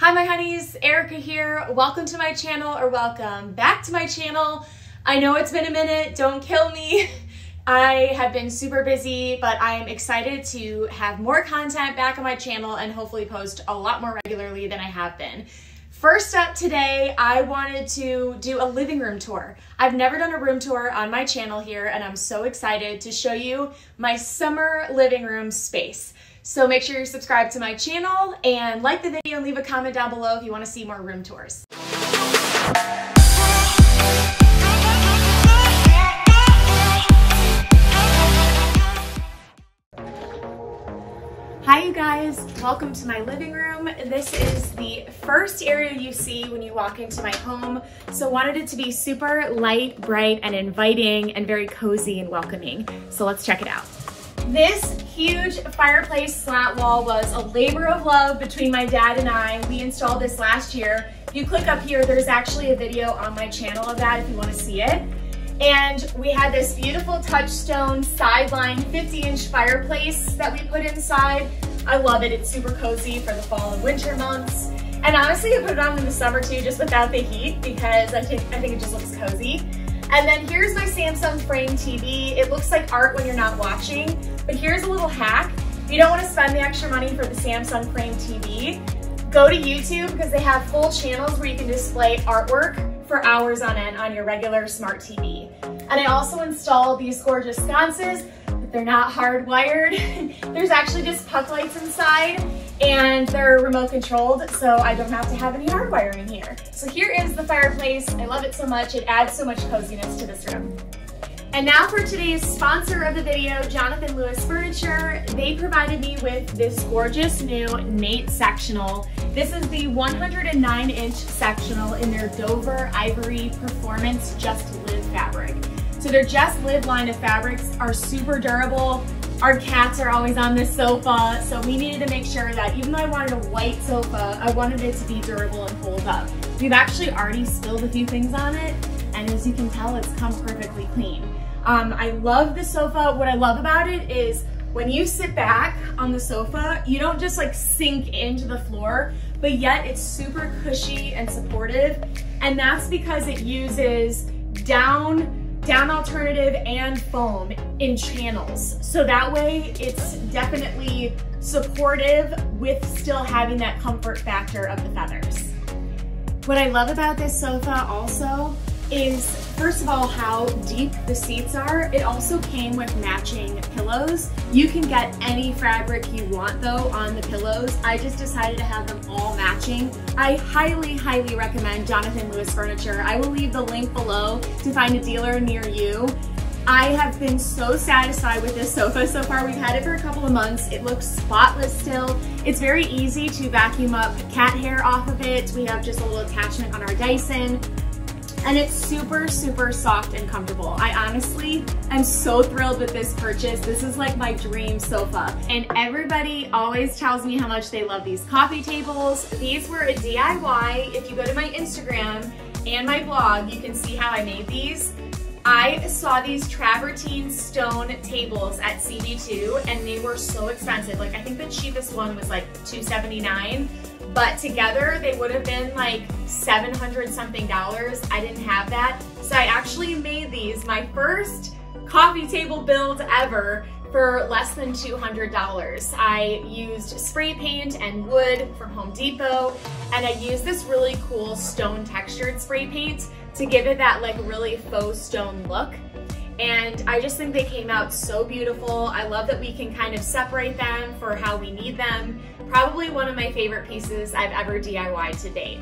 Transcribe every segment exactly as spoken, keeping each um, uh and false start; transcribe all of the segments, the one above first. Hi my honeys, Erica here. Welcome to my channel, or welcome back to my channel. I know it's been a minute, don't kill me. I have been super busy, but I am excited to have more content back on my channel and hopefully post a lot more regularly than I have been. First up today, I wanted to do a living room tour. I've never done a room tour on my channel here, and I'm so excited to show you my summer living room space. So make sure you're subscribed to my channel and like the video and leave a comment down below if you want to see more room tours. Hi you guys, welcome to my living room. This is the first area you see when you walk into my home. So wanted it to be super light, bright, and inviting and very cozy and welcoming. So let's check it out. This huge fireplace slat wall was a labor of love between my dad and I. We installed this last year. If you click up here, there's actually a video on my channel of that if you want to see it. And we had this beautiful Touchstone Sideline fifty inch fireplace that we put inside. I love it, it's super cozy for the fall and winter months. And honestly, I put it on in the summer too, just without the heat, because I think, I think it just looks cozy. And then here's my Samsung Frame T V. It looks like art when you're not watching, but here's a little hack. If you don't want to spend the extra money for the Samsung Frame T V, go to YouTube because they have full channels where you can display artwork for hours on end on your regular smart T V. And I also installed these gorgeous sconces, but they're not hardwired. There's actually just puck lights inside and they're remote controlled, so I don't have to have any hard wiring here. So here is the fireplace. I love it so much. It adds so much coziness to this room. And now for today's sponsor of the video, Jonathan Louis Furniture. They provided me with this gorgeous new Nate sectional. This is the one hundred nine inch sectional in their Dover Ivory Performance Just Live fabric. So their Just Live line of fabrics are super durable. Our cats are always on this sofa, so we needed to make sure that even though I wanted a white sofa, I wanted it to be durable and hold up. We've actually already spilled a few things on it, and as you can tell, it's come perfectly clean. Um, I love the sofa. What I love about it is when you sit back on the sofa, you don't just like sink into the floor, but yet it's super cushy and supportive. And that's because it uses down, down alternative and foam in channels. So that way it's definitely supportive with still having that comfort factor of the feathers. What I love about this sofa also is, first of all, how deep the seats are. It also came with matching pillows. You can get any fabric you want though on the pillows. I just decided to have them all matching. I highly, highly recommend Jonathan Louis Furniture. I will leave the link below to find a dealer near you. I have been so satisfied with this sofa so far. We've had it for a couple of months. It looks spotless still. It's very easy to vacuum up cat hair off of it. We have just a little attachment on our Dyson. And it's super, super soft and comfortable. I honestly am so thrilled with this purchase. This is like my dream sofa. And everybody always tells me how much they love these coffee tables. These were a D I Y. If you go to my Instagram and my blog, you can see how I made these. I saw these travertine stone tables at C B two and they were so expensive. Like I think the cheapest one was like two seventy-nine. But together they would have been like seven hundred something dollars. I didn't have that. So I actually made these, my first coffee table build ever, for less than two hundred dollars. I used spray paint and wood from Home Depot. And I used this really cool stone textured spray paint to give it that like really faux stone look. And I just think they came out so beautiful. I love that we can kind of separate them for how we need them. Probably one of my favorite pieces I've ever D I Y'd to date.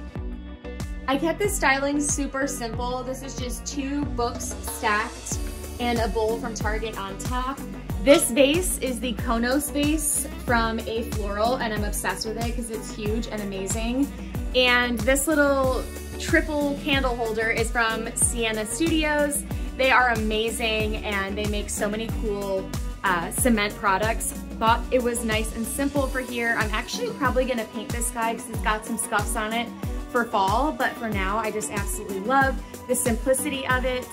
I kept the styling super simple. This is just two books stacked and a bowl from Target on top. This vase is the Konos vase from A Floral, and I'm obsessed with it because it's huge and amazing. And this little triple candle holder is from Sienna Studios. They are amazing and they make so many cool uh, cement products. Thought it was nice and simple for here. I'm actually probably gonna paint this guy because it's got some scuffs on it for fall, but for now I just absolutely love the simplicity of it.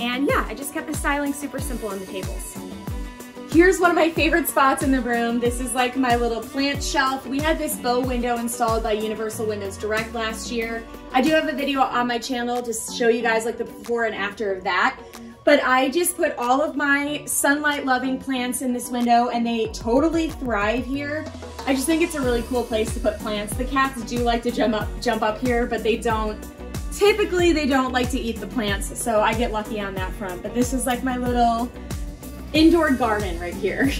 And yeah, I just kept the styling super simple on the tables. Here's one of my favorite spots in the room. This is like my little plant shelf. We had this bow window installed by Universal Windows Direct last year. I do have a video on my channel to show you guys like the before and after of that. But I just put all of my sunlight loving plants in this window and they totally thrive here. I just think it's a really cool place to put plants. The cats do like to jump up, jump up here, but they don't, typically they don't like to eat the plants. So I get lucky on that front. But this is like my little indoor garden right here.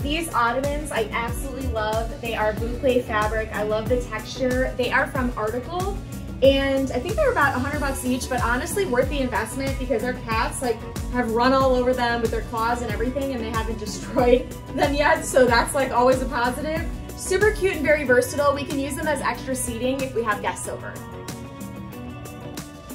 These ottomans I absolutely love. They are boucle fabric. I love the texture. They are from Article. And I think they're about a hundred bucks each, but honestly worth the investment because their cats like have run all over them with their claws and everything, and they haven't destroyed them yet, so that's like always a positive. Super cute and very versatile. We can use them as extra seating if we have guests over.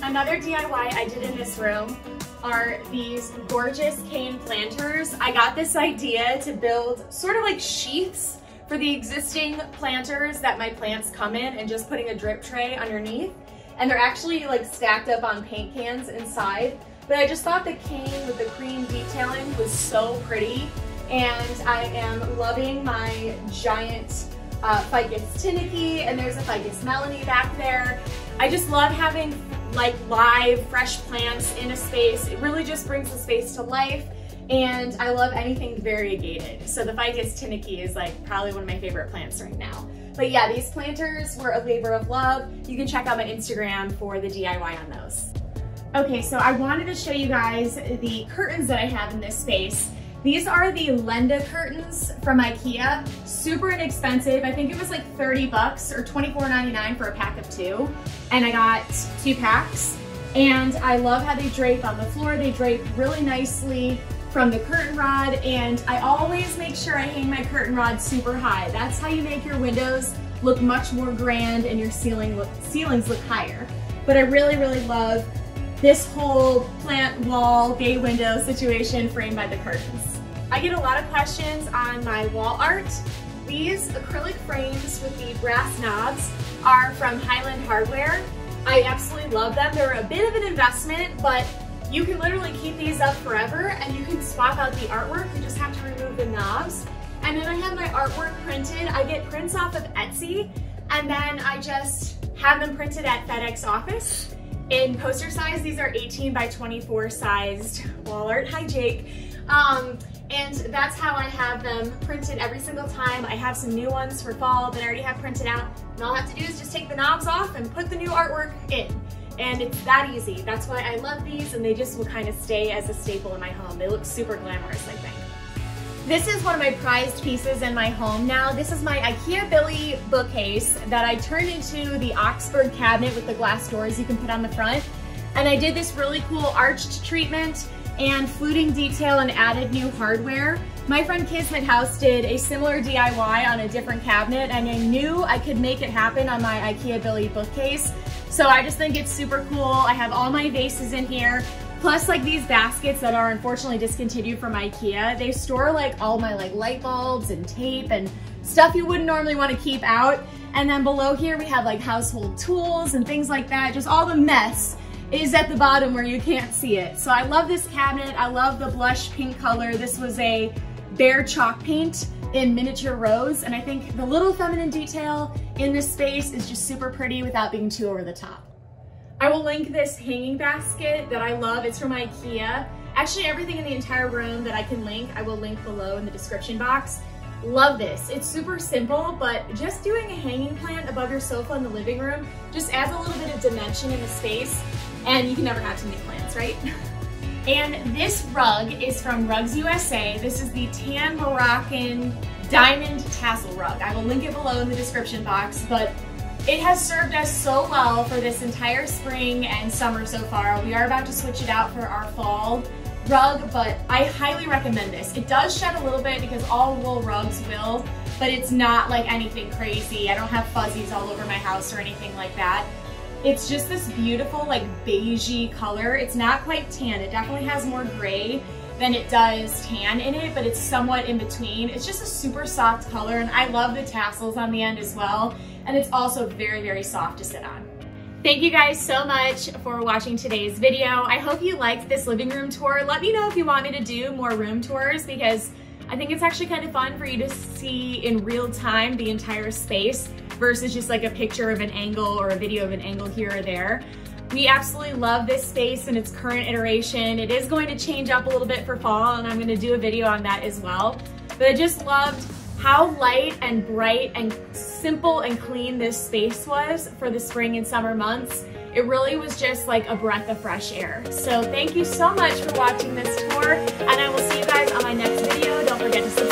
Another D I Y I did in this room are these gorgeous cane planters. I got this idea to build sort of like sheaths for the existing planters that my plants come in, and just putting a drip tray underneath. And they're actually like stacked up on paint cans inside. But I just thought the cane with the cream detailing was so pretty. And I am loving my giant uh, ficus tineke, and there's a ficus melanie back there. I just love having like live, fresh plants in a space. It really just brings the space to life. And I love anything variegated. So the ficus tineke is like probably one of my favorite plants right now. But yeah, these planters were a labor of love. You can check out my Instagram for the D I Y on those. Okay, so I wanted to show you guys the curtains that I have in this space. These are the Lenda curtains from IKEA. Super inexpensive. I think it was like thirty bucks or twenty-four ninety-nine for a pack of two. And I got two packs. And I love how they drape on the floor. They drape really nicely from the curtain rod, and I always make sure I hang my curtain rod super high. That's how you make your windows look much more grand and your ceiling look, ceilings look higher. But I really, really love this whole plant wall, bay window situation framed by the curtains. I get a lot of questions on my wall art. These acrylic frames with the brass knobs are from Highland Hardware. I absolutely love them. They're a bit of an investment, but you can literally keep these up forever, and you can swap out the artwork. You just have to remove the knobs. And then I have my artwork printed. I get prints off of Etsy, and then I just have them printed at FedEx Office in poster size. These are eighteen by twenty-four sized wall art. Hi, Jake. Um, and that's how I have them printed every single time. I have some new ones for fall that I already have printed out. And all I have to do is just take the knobs off and put the new artwork in. And it's that easy. That's why I love these, and they just will kind of stay as a staple in my home. They look super glamorous, I think. This is one of my prized pieces in my home now. This is my IKEA Billy bookcase that I turned into the Oxberg cabinet with the glass doors you can put on the front. And I did this really cool arched treatment and fluting detail and added new hardware. My friend Kismet House did a similar D I Y on a different cabinet, and I knew I could make it happen on my IKEA Billy bookcase. So I just think it's super cool. I have all my vases in here, plus like these baskets that are unfortunately discontinued from IKEA. They store like all my like light bulbs and tape and stuff you wouldn't normally want to keep out. And then below here we have like household tools and things like that. Just all the mess is at the bottom where you can't see it. So I love this cabinet. I love the blush pink color. This was a Bare chalk paint in Miniature Rose, and I think the little feminine detail in this space is just super pretty without being too over the top. I will link this hanging basket that I love. It's from IKEA. Actually, everything in the entire room that I can link, I will link below in the description box. Love this. It's super simple, but just doing a hanging plant above your sofa in the living room just adds a little bit of dimension in the space, and you can never have too many plants, right? And this rug is from Rugs U S A. This is the Tan Moroccan Diamond Tassel Rug. I will link it below in the description box, but it has served us so well for this entire spring and summer so far. We are about to switch it out for our fall rug, but I highly recommend this. It does shed a little bit because all wool rugs will, but it's not like anything crazy. I don't have fuzzies all over my house or anything like that. It's just this beautiful like beigey color. It's not quite tan. It definitely has more gray than it does tan in it, but it's somewhat in between. It's just a super soft color, and I love the tassels on the end as well. And it's also very, very soft to sit on. Thank you guys so much for watching today's video. I hope you liked this living room tour. Let me know if you want me to do more room tours, because I think it's actually kind of fun for you to see in real time the entire space versus just like a picture of an angle or a video of an angle here or there. We absolutely love this space in its current iteration. It is going to change up a little bit for fall, and I'm gonna do a video on that as well. But I just loved how light and bright and simple and clean this space was for the spring and summer months. It really was just like a breath of fresh air. So thank you so much for watching this tour, and I will see you guys on my next video. Don't forget to subscribe.